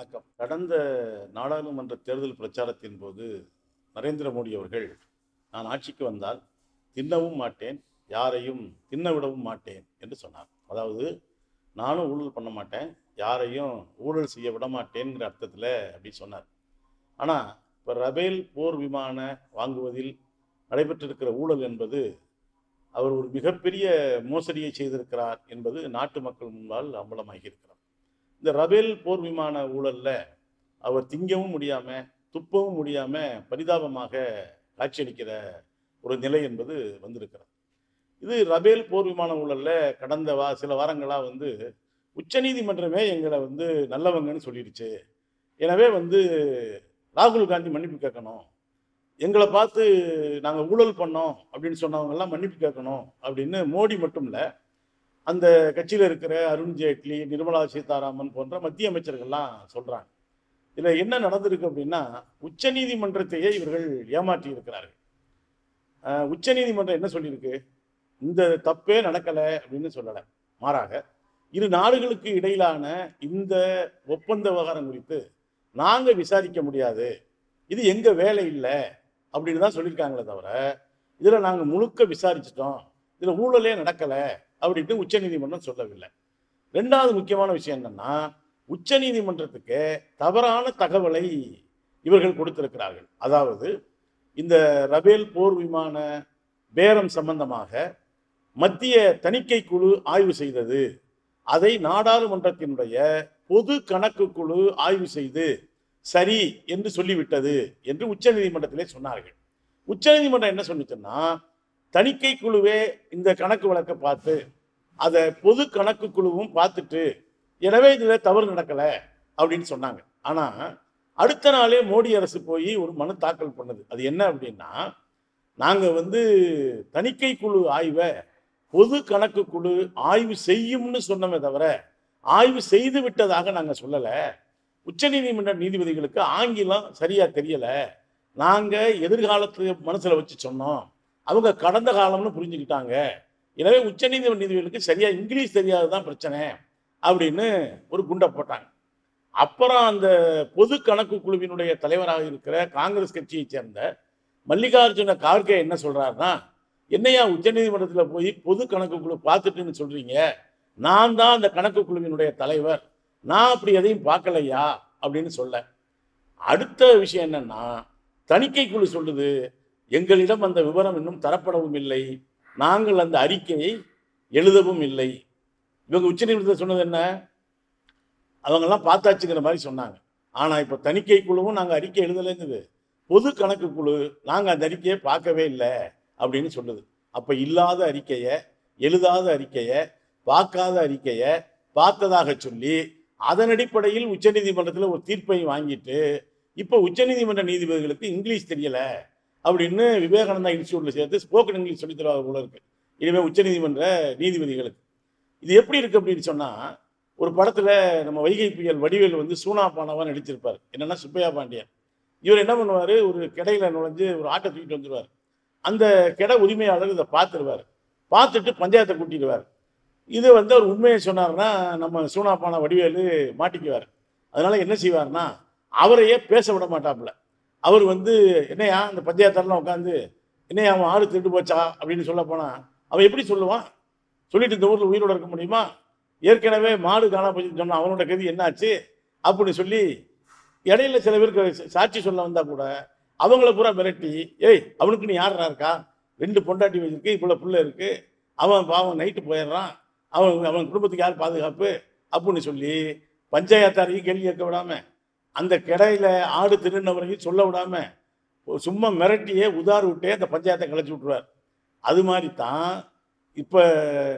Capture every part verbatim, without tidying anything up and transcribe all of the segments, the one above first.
வணக்கம். கடந்த நாடாளுமன்ற தேர்தல் பிரச்சாரத்தின் போது நரேந்திர மோடி அவர்கள், நான் ஆட்சிக்கு வந்தால் தின்னவும் மாட்டேன், யாரையும் தின்ன விடவும் மாட்டேன் என்று சொன்னார். அதாவது நானும் ஊழல் பண்ண மாட்டேன், யாரையும் ஊழல் செய்ய விட மாட்டேங்கிற அர்த்தத்தில் அப்படி சொன்னார். ஆனால் இப்போ ரபேல் போர் விமான வாங்குவதில் நடைபெற்றிருக்கிற ஊழல் என்பது அவர் ஒரு மிகப்பெரிய மோசடியை செய்திருக்கிறார் என்பது நாட்டு மக்கள் முன்னால் அம்பலமாகியிருக்கிறார். இந்த ரபேல் போர் விமான ஊழலில் அவர் திங்கவும் முடியாமல் துப்பவும் முடியாமல் பரிதாபமாக காட்சியளிக்கிற ஒரு நிலை என்பது வந்திருக்கிறது. இது ரபேல் போர் விமான ஊழலில் கடந்த வா சில வாரங்களாக வந்து உச்சநீதிமன்றமே எங்களை வந்து நல்லவங்கன்னு சொல்லிடுச்சு, எனவே வந்து ராகுல் காந்தி மன்னிப்பு கேட்கணும், எங்களை பார்த்து நாங்கள் ஊழல் பண்ணோம் அப்படின்னு சொன்னவங்கெல்லாம் மன்னிப்பு கேட்கணும் அப்படின்னு மோடி மட்டும் இல்லை, அந்த கட்சியில் இருக்கிற அருண் ஜேட்லி, நிர்மலா சீதாராமன் போன்ற மத்திய அமைச்சர்கள்லாம் சொல்கிறாங்க. இதில் என்ன நடந்திருக்கு அப்படின்னா, உச்சநீதிமன்றத்தையே இவர்கள் ஏமாற்றி இருக்கிறார்கள். உச்சநீதிமன்றம் என்ன சொல்லியிருக்கு, இந்த தப்பே நடக்கலை அப்படின்னு சொல்லலை. மாறாக இரு நாடுகளுக்கு இடையிலான இந்த ஒப்பந்த விவகாரம் குறித்து நாங்கள் விசாரிக்க முடியாது, இது எங்கள் வேலை இல்லை அப்படின்னு தான் சொல்லியிருக்காங்களே தவிர, இதில் நாங்கள் முழுக்க விசாரிச்சிட்டோம், இதில் ஊழலே நடக்கலை அப்படின்ட்டு உச்சநீதிமன்றம் சொல்லவில்லை. ரெண்டாவது முக்கியமான விஷயம் என்னென்னா, உச்சநீதிமன்றத்துக்கு தவறான தகவலை இவர்கள் கொடுத்திருக்கிறார்கள். அதாவது இந்த ரபேல் போர் விமான பேரம் சம்பந்தமாக மத்திய தணிக்கை குழு ஆய்வு செய்தது, அதை நாடாளுமன்றத்தினுடைய பொது கணக்கு குழு ஆய்வு செய்து சரி என்று சொல்லிவிட்டது என்று உச்சநீதிமன்றத்திலே சொன்னார்கள். உச்சநீதிமன்றம் என்ன சொன்னிச்சுன்னா, தணிக்கை குழுவே இந்த கணக்கு வழக்கை பார்த்து அதை பொது கணக்கு குழுவும் பார்த்துட்டு எனவே இதில் தவறு நடக்கலை அப்படின்னு சொன்னாங்க. ஆனால் அடுத்த நாளே மோடி அரசு போய் ஒரு மனு தாக்கல் பண்ணுது. அது என்ன அப்படின்னா, நாங்கள் வந்து தணிக்கை குழு ஆய்வை பொது கணக்கு குழு ஆய்வு செய்யும்னு சொன்னோமே தவிர ஆய்வு செய்து விட்டதாக நாங்கள் சொல்லலை, உச்சநீதிமன்ற நீதிபதிகளுக்கு ஆங்கிலம் சரியாக தெரியலை, நாங்கள் எதிர்காலத்து மனசில் வச்சு சொன்னோம், அவங்க கடந்த காலம்னு புரிஞ்சுக்கிட்டாங்க, எனவே உச்சநீதிமன்ற நீதிபதிகளுக்கு சரியாக இங்கிலீஷ் தெரியாததான் பிரச்சனை அப்படின்னு ஒரு குண்டை போட்டாங்க. அப்புறம் அந்த பொது கணக்கு குழுவினுடைய தலைவராக இருக்கிற காங்கிரஸ் கட்சியை சேர்ந்த மல்லிகார்ஜுன கார்கே என்ன சொல்கிறாருன்னா, என்னையா உச்சநீதிமன்றத்தில் போய் பொது கணக்கு குழு பார்த்துட்டுன்னு சொல்கிறீங்க, நான் தான் அந்த கணக்கு குழுவினுடைய தலைவர், நான் அப்படி எதையும் பார்க்கலையா அப்படின்னு சொல்ல. அடுத்த விஷயம் என்னன்னா, தணிக்கை குழு சொல்லுது, எங்களிடம் அந்த விவரம் இன்னும் தரப்படவும் இல்லை, நாங்கள் அந்த அறிக்கையை எழுதவும் இல்லை. இவங்க உச்சநீதிமன்றத்தில் சொன்னது என்ன, அவங்கெல்லாம் பார்த்தாச்சுங்கிற மாதிரி சொன்னாங்க. ஆனால் இப்போ தணிக்கை குழுவும் நாங்கள் அறிக்கை எழுதலைங்குது, பொது கணக்கு குழு நாங்கள் அந்த அறிக்கையை பார்க்கவே இல்லை அப்படின்னு சொல்லுது. அப்போ இல்லாத அறிக்கையை, எழுதாத அறிக்கையை, பார்க்காத அறிக்கையை பார்த்ததாக சொல்லி அதன் அடிப்படையில் உச்சநீதிமன்றத்தில் ஒரு தீர்ப்பை வாங்கிட்டு இப்போ உச்சநீதிமன்ற நீதிபதிகளுக்கு இங்கிலீஷ் தெரியலை அப்படின்னு விவேகானந்தா இன்ஸ்டியூட்டில் சேர்த்து ஸ்போக்கன் இங்கிலீஷ் சொல்லித்தருவாங்க போல இருக்குது இனிமேல் உச்சநீதிமன்ற நீதிபதிகளுக்கு. இது எப்படி இருக்குது அப்படின்னு சொன்னால், ஒரு படத்தில் நம்ம வைகை புயல் வடிவேல் வந்து சூனா பானாவான்னு நடிச்சிருப்பார். என்னென்னா சுப்பையா பாண்டியன் இவர் என்ன பண்ணுவார், ஒரு கடையில் நுழைஞ்சு ஒரு ஆட்டை தூக்கிட்டு வந்துடுவார். அந்த கடை உரிமையாளர் இதை பார்த்துருவார், பார்த்துட்டு பஞ்சாயத்தை கூட்டிடுவார். இது வந்து அவர் உண்மையை சொன்னார்னா நம்ம சூனாப்பான வடிவேலு மாட்டிக்குவார். அதனால் என்ன செய்வார்னா, அவரையே பேச விட மாட்டாப்புல. அவர் வந்து என்னையா அந்த பஞ்சாயத்தரெலாம் உட்காந்து என்னையா அவன் ஆடு திருட்டு போச்சா அப்படின்னு சொல்ல போனால் அவன் எப்படி சொல்லுவான், சொல்லிட்டு இந்த ஊரில் உயிரோடு இருக்க முடியுமா, ஏற்கனவே மாடு காணா போச்சுன்னு சொன்னான், அவனோட கதி என்னாச்சு அப்படின்னு சொல்லி இடையில சில பேருக்கு சாட்சி சொல்ல வந்தால் கூட அவங்கள பூரா மிரட்டி, ஏய் அவனுக்குன்னு யாரா இருக்கா, ரெண்டு பொண்டாட்டி வச்சுருக்கு, இப்போ பிள்ளை இருக்குது, அவன் பாவம் நைட்டு போயிடுறான், அவன் அவன் குடும்பத்துக்கு யார் பாதுகாப்பு அப்படின்னு சொல்லி பஞ்சாயத்தாரையும் கேள்வி கேட்க விடாமல் அந்த கடையில் ஆடு திருநவரையும் சொல்ல விடாமல் சும்மா மிரட்டியே உதார் விட்டே அந்த பஞ்சாயத்தை கலைச்சி விட்ருவார். அது மாதிரி தான் இப்போ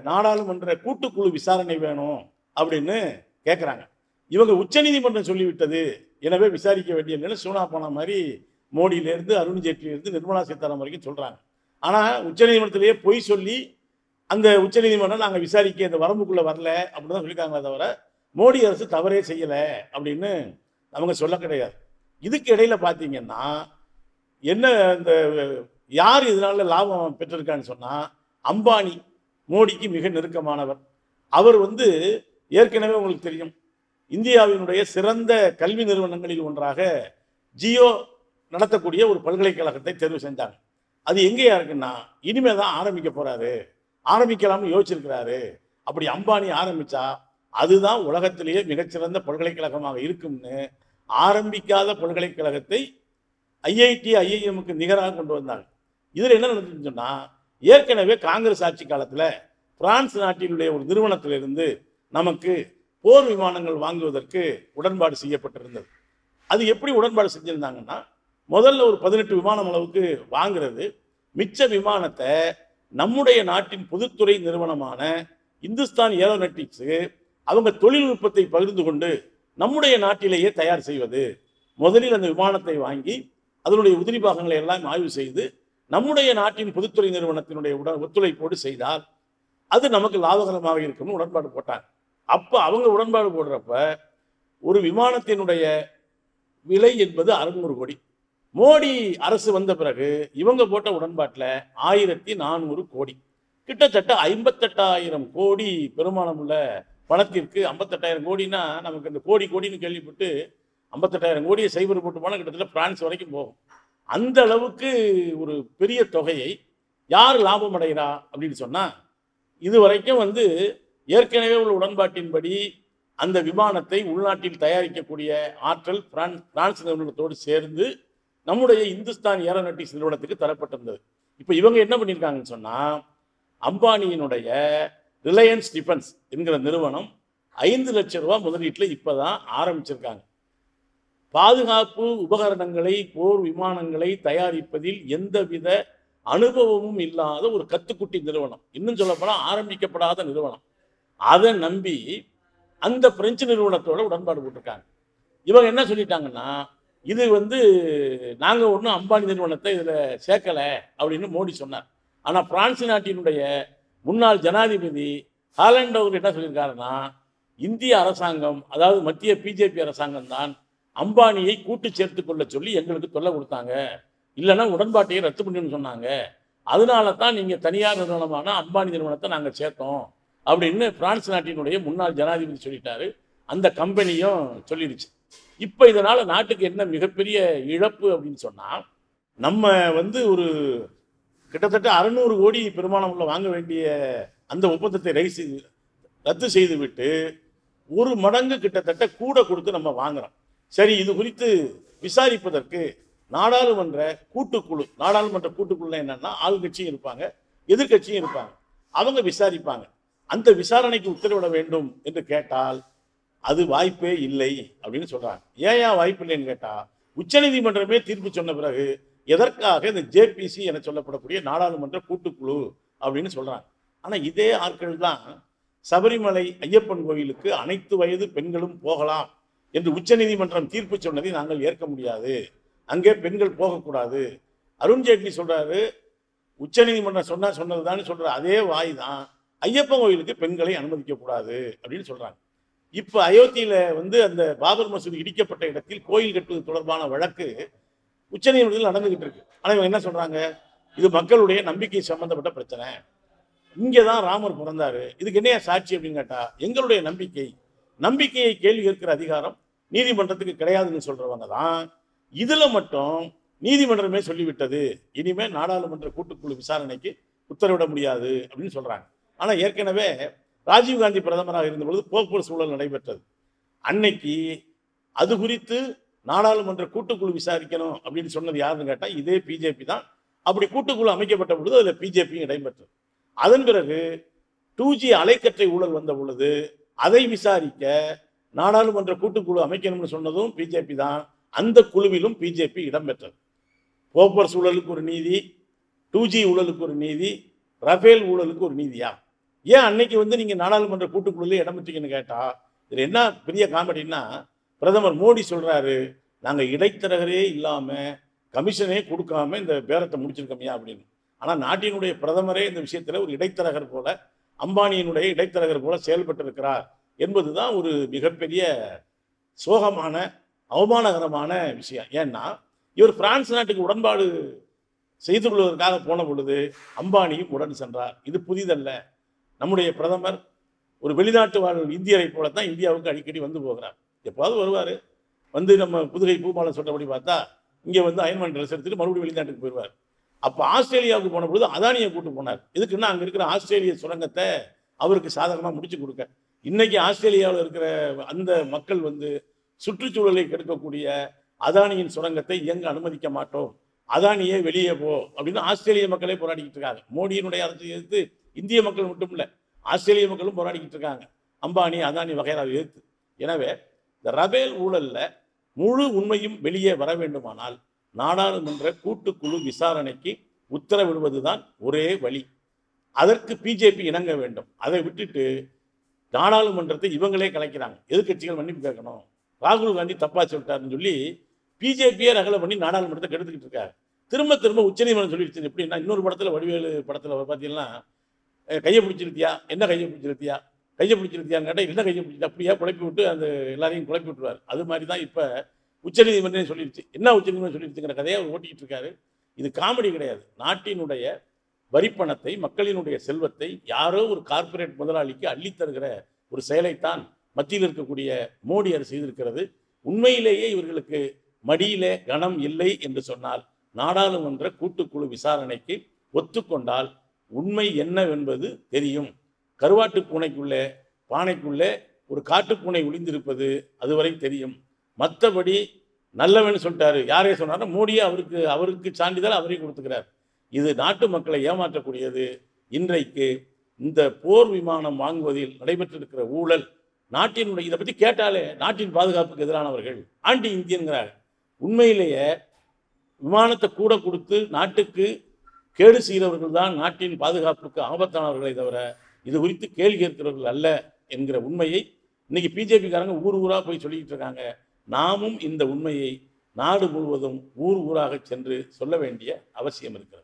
நாடாளுமன்ற கூட்டுக்குழு விசாரணை வேணும் அப்படின்னு கேட்குறாங்க. இவங்க உச்சநீதிமன்றம் சொல்லிவிட்டது எனவே விசாரிக்க வேண்டிய இல்லைன்னு சூனா போன மாதிரி மோடியிலேருந்து அருண் ஜேட்லியிலேருந்து நிர்மலா சீதாராமன் வரைக்கும் சொல்கிறாங்க. ஆனால் உச்சநீதிமன்றத்திலேயே பொய் சொல்லி அந்த உச்சநீதிமன்றம் நாங்கள் விசாரிக்க இந்த வரம்புக்குள்ளே வரல அப்படின்னு தான் சொல்லியிருக்காங்களே தவிர மோடி அரசு தவறே செய்யலை அப்படின்னு அவங்க சொல்ல கிடையாது. இதுக்கு இடையில் பார்த்தீங்கன்னா என்ன, இந்த யார் இதனால் லாபம் பெற்றிருக்கான்னு சொன்னால், அம்பானி மோடிக்கு மிக நெருக்கமானவர். அவர் வந்து ஏற்கனவே உங்களுக்கு தெரியும் இந்தியாவினுடைய சிறந்த கல்வி நிறுவனங்களில் ஒன்றாக ஜியோ நடத்தக்கூடிய ஒரு பல்கலைக்கழகத்தை தேர்வு செஞ்சாங்க. அது எங்கேயா இருக்குன்னா இனிமேல் தான் ஆரம்பிக்க போறாரு, ஆரம்பிக்கலாம்னு யோசிச்சிருக்கிறாரு. அப்படி அம்பானி ஆரம்பிச்சா அதுதான் உலகத்திலேயே மிகச்சிறந்த பல்கலைக்கழகமாக இருக்கும்னு ஆரம்பிக்காத பல்கலைக்கழகத்தை ஐஐடி ஐஐஎம்முக்கு நிகராக கொண்டு வந்தாங்க. இதில் என்ன நடந்துச்சுன்னு சொன்னால், ஏற்கனவே காங்கிரஸ் ஆட்சி காலத்தில் பிரான்ஸ் நாட்டினுடைய ஒரு நிறுவனத்திலிருந்து நமக்கு போர் விமானங்கள் வாங்குவதற்கு உடன்பாடு செய்யப்பட்டிருந்தது. அது எப்படி உடன்பாடு செஞ்சுருந்தாங்கன்னா, முதல்ல ஒரு பதினெட்டு விமானம் அளவுக்கு வாங்கிறது, மிச்ச விமானத்தை நம்முடைய நாட்டின் பொதுத்துறை நிறுவனமான இந்துஸ்தான் ஏரோநாட்டிக்ஸு அவங்க தொழில்நுட்பத்தை பகிர்ந்து கொண்டு நம்முடைய நாட்டிலேயே தயார் செய்வது. முதலில் அந்த விமானத்தை வாங்கி அதனுடைய உதிரி பாகங்களை எல்லாம் ஆய்வு செய்து நம்முடைய நாட்டின் பொதுத்துறை நிறுவனத்தினுடைய உட ஒத்துழைப்போடு செய்தால் அது நமக்கு லாபகரமாக இருக்கும்னு உடன்பாடு போட்டாங்க. அப்போ அவங்க உடன்பாடு போடுறப்ப ஒரு விமானத்தினுடைய விலை என்பது அறுநூறு கோடி. மோடி அரசு வந்த பிறகு இவங்க போட்ட உடன்பாட்டில் ஆயிரத்தி நானூறு கோடி, கிட்டத்தட்ட ஐம்பத்தெட்டாயிரம் கோடி பெருமானம் உள்ள பணத்திற்கு. ஐம்பத்தெட்டாயிரம் கோடினா நமக்கு இந்த கோடி கோடின்னு கேள்விப்பட்டு ஐம்பத்தெட்டாயிரம் கோடியை சைபர் போட்டு போனால் கிட்டத்தட்ட பிரான்ஸ் வரைக்கும் போகும். அந்த அளவுக்கு ஒரு பெரிய தொகையை யார் லாபம் அடைகிறா அப்படின்னு சொன்னால், இது வரைக்கும் வந்து ஏற்கனவே உள்ள உடன்பாட்டின்படி அந்த விமானத்தை உள்நாட்டில் தயாரிக்கக்கூடிய ஆற்றல் பிரான்ஸ் பிரான்ஸ் நிறுவனத்தோடு சேர்ந்து நம்முடைய இந்துஸ்தான் ஏரோநாட்டிக்ஸ் நிறுவனத்துக்கு தரப்பட்டிருந்தது. இப்போ இவங்க என்ன பண்ணியிருக்காங்கன்னு சொன்னால், அம்பானியினுடைய ரிலையன்ஸ் டிஃபென்ஸ் என்கிற நிறுவனம் ஐந்து லட்சம் ரூபா முதலீட்டில் இப்போ தான் ஆரம்பிச்சிருக்காங்க. பாதுகாப்பு உபகரணங்களை போர் விமானங்களை தயாரிப்பதில் எந்தவித அனுபவமும் இல்லாத ஒரு கத்துக்குட்டி நிறுவனம், இன்னும் சொல்லப்போனால் ஆரம்பிக்கப்படாத நிறுவனம், அதை நம்பி அந்த பிரெஞ்சு நிறுவனத்தோட உடன்பாடு போட்டிருக்காங்க. இவங்க என்ன சொல்லிட்டாங்கன்னா, இது வந்து நாங்கள் ஒன்றும் அம்பானி நிறுவனத்தை இதில் சேர்க்கலை அப்படின்னு மோடி சொன்னார். ஆனால் பிரான்ஸ் நாட்டினுடைய முன்னாள் ஜனாதிபதி ஹாலண்ட் அவர் என்ன சொல்லியிருக்காருன்னா, இந்திய அரசாங்கம், அதாவது மத்திய பிஜேபி அரசாங்கம் தான் அம்பானியை கூட்டு சேர்த்து கொள்ள சொல்லி எங்களுக்கு தொல்லை கொடுத்தாங்க, இல்லைன்னா உடன்பாட்டையை ரத்து பண்ணணும்னு சொன்னாங்க, அதனால தான் நீங்கள் தனியார் நிறுவனமான அம்பானி நிறுவனத்தை நாங்கள் சேர்த்தோம் அப்படின்னு பிரான்ஸ் நாட்டினுடைய முன்னாள் ஜனாதிபதி சொல்லிட்டாரு. அந்த கம்பெனியும் சொல்லிடுச்சு. இப்போ இதனால் நாட்டுக்கு என்ன மிகப்பெரிய இழப்பு அப்படின்னு சொன்னால், நம்ம வந்து ஒரு கிட்டத்தட்ட அறுநூறு கோடி பெருமானம்ல வாங்க வேண்டிய அந்த ஒப்பந்தத்தை ரைசி ரத்து செய்துவிட்டு ஒரு மடங்கு கிட்டத்தட்ட கூட கொடுத்து நம்ம வாங்குகிறோம். சரி, இது குறித்து விசாரிப்பதற்கு நாடாளுமன்ற கூட்டுக்குழு, நாடாளுமன்ற கூட்டுக்குழுனா என்னன்னா ஆளுங்கட்சியும் இருப்பாங்க எதிர்கட்சியும் இருப்பாங்க, அவங்க விசாரிப்பாங்க. அந்த விசாரணைக்கு உத்தரவிட வேண்டும் என்று கேட்டால் அது வாய்ப்பே இல்லை அப்படின்னு சொல்கிறாங்க. ஏன் ஏன் வாய்ப்பு இல்லைன்னு கேட்டால், உச்சநீதிமன்றமே தீர்ப்பு சொன்ன பிறகு எதற்காக இந்த ஜேபிசி என சொல்லப்படக்கூடிய நாடாளுமன்ற கூட்டுக்குழு அப்படின்னு சொல்கிறாங்க. ஆனால் இதே ஆட்கள் தான் சபரிமலை ஐயப்பன் கோயிலுக்கு அனைத்து வயது பெண்களும் போகலாம் என்று உச்சநீதிமன்றம் தீர்ப்பு சொன்னதை நாங்கள் ஏற்க முடியாது, அங்கே பெண்கள் போகக்கூடாது. அருண் ஜேட்லி சொல்கிறாரு, உச்சநீதிமன்றம் சொன்னால் சொன்னது தான்னு சொல்கிற அதே வாய் தான் ஐயப்பன் கோயிலுக்கு பெண்களை அனுமதிக்கக்கூடாது அப்படின்னு சொல்கிறாங்க. இப்போ அயோத்தியில் வந்து அந்த பாபர் மசூதி இடிக்கப்பட்ட இடத்தில் கோயில் கட்டுவது தொடர்பான வழக்கு உச்சநீதிமன்றத்தில் நடந்துகிட்டு இருக்கு. ஆனால் இவங்க என்ன சொல்கிறாங்க, இது மக்களுடைய நம்பிக்கை சம்பந்தப்பட்ட பிரச்சனை, இங்கே தான் ராமர் பிறந்தாரு, இதுக்கு என்னையா சாட்சி அப்படின்னு கேட்டால், எங்களுடைய நம்பிக்கை நம்பிக்கையை கேள்வி கேட்கிற அதிகாரம் நீதிமன்றத்துக்கு கிடையாதுன்னு சொல்கிறவங்க தான் இதில் மட்டும் நீதிமன்றமே சொல்லிவிட்டது இனிமேல் நாடாளுமன்ற கூட்டுக்குழு விசாரணைக்கு உத்தரவிட முடியாது அப்படின்னு சொல்கிறாங்க. ஆனால் ஏற்கனவே ராஜீவ்காந்தி பிரதமராக இருந்தபொழுது போக்குவரத்து சூழல் நடைபெற்றது. அன்னைக்கு அது குறித்து நாடாளுமன்ற கூட்டுக்குழு விசாரிக்கணும் அப்படின்னு சொன்னது யாருன்னு கேட்டால் இதே பிஜேபி தான். அப்படி கூட்டுக்குழு அமைக்கப்பட்ட பொழுது அதில் பிஜேபியும் இடம்பெற்றது. அதன் பிறகு டூ ஜி அலைக்கற்றை ஊழல் வந்த பொழுது அதை விசாரிக்க நாடாளுமன்ற கூட்டுக்குழு அமைக்கணும்னு சொன்னதும் பிஜேபி தான். அந்த குழுவிலும் பிஜேபி இடம்பெற்றது. போக்குவரத்து ஊழலுக்கு ஒரு நீதி, டூ ஜி ஊழலுக்கு ஒரு நீதி, ரஃபேல் ஊழலுக்கு ஒரு நீதியா? ஏன் அன்னைக்கு வந்து நீங்கள் நாடாளுமன்ற கூட்டுக்குழுல இடம்பெற்றீங்கன்னு கேட்டால், இதில் என்ன பெரிய காமெடின்னா, பிரதமர் மோடி சொல்கிறாரு, நாங்கள் இடைத்தரகரே இல்லாமல் கமிஷனே கொடுக்காம இந்த பேரத்தை முடிச்சிருக்கோம்யா அப்படின்னு. ஆனால் நாட்டினுடைய பிரதமரே இந்த விஷயத்தில் ஒரு இடைத்தரகர் போல, அம்பானியினுடைய இடைத்தரகர் போல செயல்பட்டிருக்கிறார் என்பது தான் ஒரு மிகப்பெரிய சோகமான அவமானகரமான விஷயம். ஏன்னா இவர் பிரான்ஸ் நாட்டுக்கு உடன்பாடு செய்து கொள்வதற்காக போன பொழுது அம்பானியும் உடன் சென்றார். இது புதிதல்ல. நம்முடைய பிரதமர் ஒரு வெளிநாட்டு வாழ் இந்தியரை போலத்தான் இந்தியாவுக்கு அடிக்கடி வந்து போகிறார். எப்போது வருவார், வந்து நம்ம புதுகை பூபாலன் சொல்றபடி பார்த்தா இங்கே வந்து அயன்மன் ட்ரெஸ் எடுத்துட்டு மறுபடியும் வெளிநாட்டுக்கு போயிடுவார். அப்போ ஆஸ்திரேலியாவுக்கு போன பொழுது அதானியை கூட்டு போனார். இதுக்குன்னா அங்கே இருக்கிற ஆஸ்திரேலிய சுரங்கத்தை அவருக்கு சாதகமாக முடிச்சு கொடுக்க. இன்னைக்கு ஆஸ்திரேலியாவில் இருக்கிற அந்த மக்கள் வந்து சுற்றுச்சூழலை கெடுக்கக்கூடிய அதானியின் சுரங்கத்தை இயங்க அனுமதிக்க மாட்டோம், அதானியே வெளியே போ அப்படின்னு ஆஸ்திரேலிய மக்களே போராடிக்கிட்டு இருக்காங்க. மோடியினுடைய அரசு எதிர்த்து இந்திய மக்கள் மட்டும் இல்லை, ஆஸ்திரேலிய மக்களும் போராடிக்கிட்டு இருக்காங்க, அம்பானி அதானி வகைரா எதிர்த்து. எனவே இந்த ரபேல் ஊழலில் முழு உண்மையும் வெளியே வர வேண்டுமானால் நாடாளுமன்ற கூட்டுக்குழு விசாரணைக்கு உத்தரவிடுவதுதான் ஒரே வழி. அதற்கு பிஜேபி இணங்க வேண்டும். அதை விட்டுட்டு நாடாளுமன்றத்தை இவங்களே கலைக்கிறாங்க. எதிர்கட்சிகள் மன்னிப்பு கேட்கணும், ராகுல் காந்தி தப்பா சொல்லிட்டாருன்னு சொல்லி பிஜேபியே ரகலை பண்ணி நாடாளுமன்றத்தை கெடுத்துக்கிட்டு இருக்காரு. திரும்ப திரும்ப உச்சநீதிமன்றம் சொல்லிடுச்சு. எப்படின்னா இன்னொரு படத்தில் வடிவேலு படத்தில் பார்த்தீங்கன்னா கையை பிடிச்சிருத்தியா, என்ன கையை பிடிச்சிருத்தியா, கையை பிடிச்சிருத்தியான்னு கேட்டால் என்ன கையை பிடிச்சிருந்தா அப்படியா குழப்பி விட்டு அந்த எல்லாரையும் குழப்பி விட்டுருவார். அது மாதிரி தான் இப்போ உச்சநீதிமன்றம் சொல்லிடுச்சு. என்ன உச்சநீதிமன்றம் சொல்லிடுச்சுங்கிற கதையை அவர் ஓட்டிக்கிட்டு இருக்காரு. இது காமெடி கிடையாது. நாட்டினுடைய வரிப்பணத்தை, மக்களினுடைய செல்வத்தை யாரோ ஒரு கார்ப்பரேட் முதலாளிக்கு அள்ளித்தருகிற ஒரு செயலைத்தான் மத்தியில் இருக்கக்கூடிய மோடி அரசு செய்திருக்கிறது. உண்மையிலேயே இவர்களுக்கு மடியிலே கனம் இல்லை என்று சொன்னால் நாடாளுமன்ற கூட்டுக்குழு விசாரணைக்கு ஒத்துக்கொண்டால் உண்மை என்னவென்பது தெரியும். கருவாட்டு பூனைக்குள்ளே பானைக்குள்ளே ஒரு காட்டுப்பூனை ஒளிந்திருப்பது அதுவரை தெரியும். மற்றபடி நல்லவன் சொல்லிட்டாரு, யாரே சொன்னாரோ மோடியே, அவருக்கு அவருக்கு சான்றிதழ் அவரே கொடுத்துக்கிறார். இது நாட்டு மக்களை ஏமாற்றக்கூடியது. இன்றைக்கு இந்த போர் விமானம் வாங்குவதில் நடைபெற்றிருக்கிற ஊழல் நாட்டினுடைய, இதை பற்றி கேட்டாலே நாட்டின் பாதுகாப்புக்கு எதிரானவர்கள், ஆண்டி இந்தியன்கிறார். உண்மையிலேயே விமானத்தை கூட கொடுத்து நாட்டுக்கு கேடு செய்கிறவர்கள் தான் நாட்டின் பாதுகாப்புக்கு ஆபத்தானவர்களை தவிர இது குறித்து கேள்வி கேட்கிறவர்கள் அல்ல என்கிற உண்மையை இன்னைக்கு பிஜேபிக்காரங்க ஊர் ஊராக போய் சொல்லிக்கிட்டு இருக்காங்க. நாமும் இந்த உண்மையை நாடு முழுவதும் ஊர் ஊராக சென்று சொல்ல வேண்டிய அவசியம் இருக்கிறது.